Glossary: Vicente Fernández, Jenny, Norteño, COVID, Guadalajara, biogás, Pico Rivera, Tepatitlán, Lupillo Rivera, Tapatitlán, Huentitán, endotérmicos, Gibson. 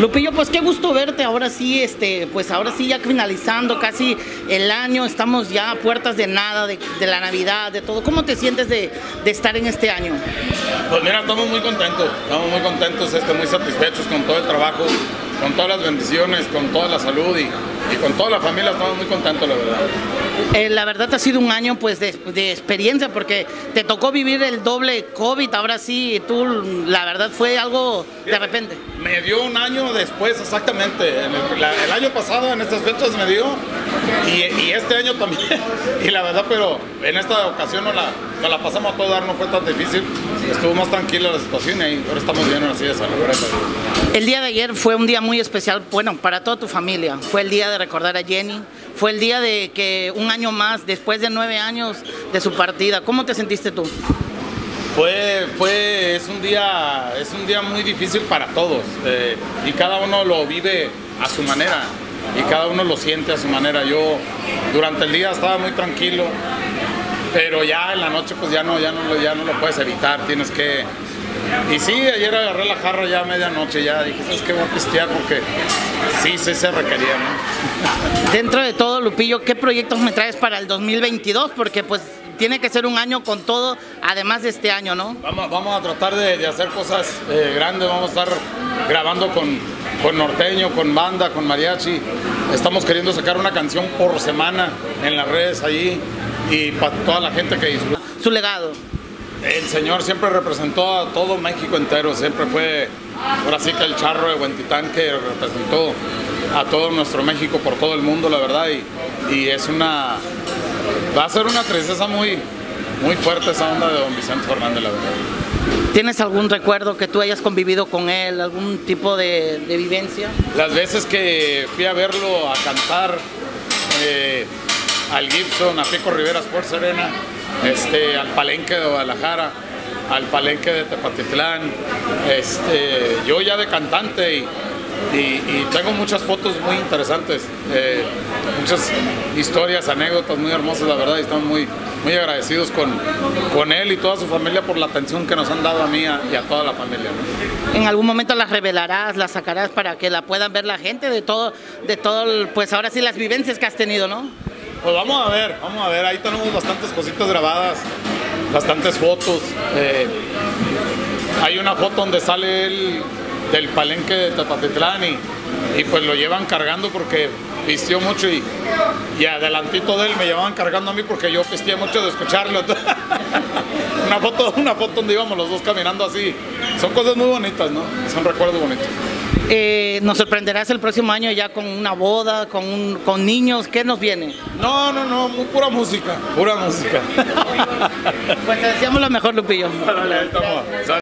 Lupillo, pues qué gusto verte, ahora sí, pues ahora sí ya finalizando casi el año, estamos ya a puertas de nada, de la Navidad, de todo. ¿Cómo te sientes de estar en este año? Pues mira, estamos muy contentos, muy satisfechos con todo el trabajo, con todas las bendiciones, con toda la salud y con toda la familia, estamos muy contentos, la verdad. La verdad ha sido un año pues de experiencia, porque te tocó vivir el doble COVID, ahora sí, tú la verdad fue algo de repente. Me dio un año después exactamente, el año pasado en estas fechas me dio y este año también, y la verdad, pero en esta ocasión nos la pasamos a todo dar, no fue tan difícil, estuvo más tranquila la situación y ahora estamos bien así de salud. El día de ayer fue un día muy especial, bueno, para toda tu familia, fue el día de recordar a Jenny, fue el día de que un año más, después de 9 años de su partida, ¿cómo te sentiste tú? Es un día muy difícil para todos, y cada uno lo vive a su manera, y cada uno lo siente a su manera. Yo durante el día estaba muy tranquilo, pero ya en la noche pues ya no lo puedes evitar, tienes que... Y sí, ayer agarré la jarra ya a medianoche, ya dije, ¿sabes qué? Voy a pistear porque sí se requería, ¿no? Dentro de todo, Lupillo, ¿qué proyectos me traes para el 2022? Porque pues tiene que ser un año con todo, además de este año, ¿no? Vamos a tratar de hacer cosas grandes, vamos a estar grabando con Norteño, con banda, con mariachi. Estamos queriendo sacar una canción por semana en las redes allí y para toda la gente que disfruta. Su legado. El señor siempre representó a todo México entero, siempre fue, ahora sí que el charro de Huentitán que representó a todo nuestro México por todo el mundo, la verdad, y es una, va a ser una tristeza muy, muy fuerte esa onda de don Vicente Fernández, la verdad. ¿Tienes algún recuerdo que tú hayas convivido con él, algún tipo de vivencia? Las veces que fui a verlo a cantar al Gibson, a Pico Rivera, por Serena, al palenque de Guadalajara, al palenque de Tepatitlán, yo ya de cantante y tengo muchas fotos muy interesantes, muchas historias, anécdotas muy hermosas, la verdad, y estamos muy, muy agradecidos con él y toda su familia por la atención que nos han dado a mí y a toda la familia, ¿no? ¿En algún momento las revelarás, las sacarás para que la puedan ver la gente de todo, pues ahora sí las vivencias que has tenido, ¿no? Pues vamos a ver, ahí tenemos bastantes cositas grabadas, bastantes fotos, hay una foto donde sale él del palenque de Tapatitlán y pues lo llevan cargando porque vistió mucho y adelantito de él me llevaban cargando a mí porque yo vistía mucho de escucharlo. Una foto donde íbamos los dos caminando así, son cosas muy bonitas, ¿no? Son recuerdos bonitos. Nos sorprenderás el próximo año ya con una boda, con niños, ¿qué nos viene? No, pura música. Pues te deseamos lo mejor, Lupillo. Vale, ahí estamos.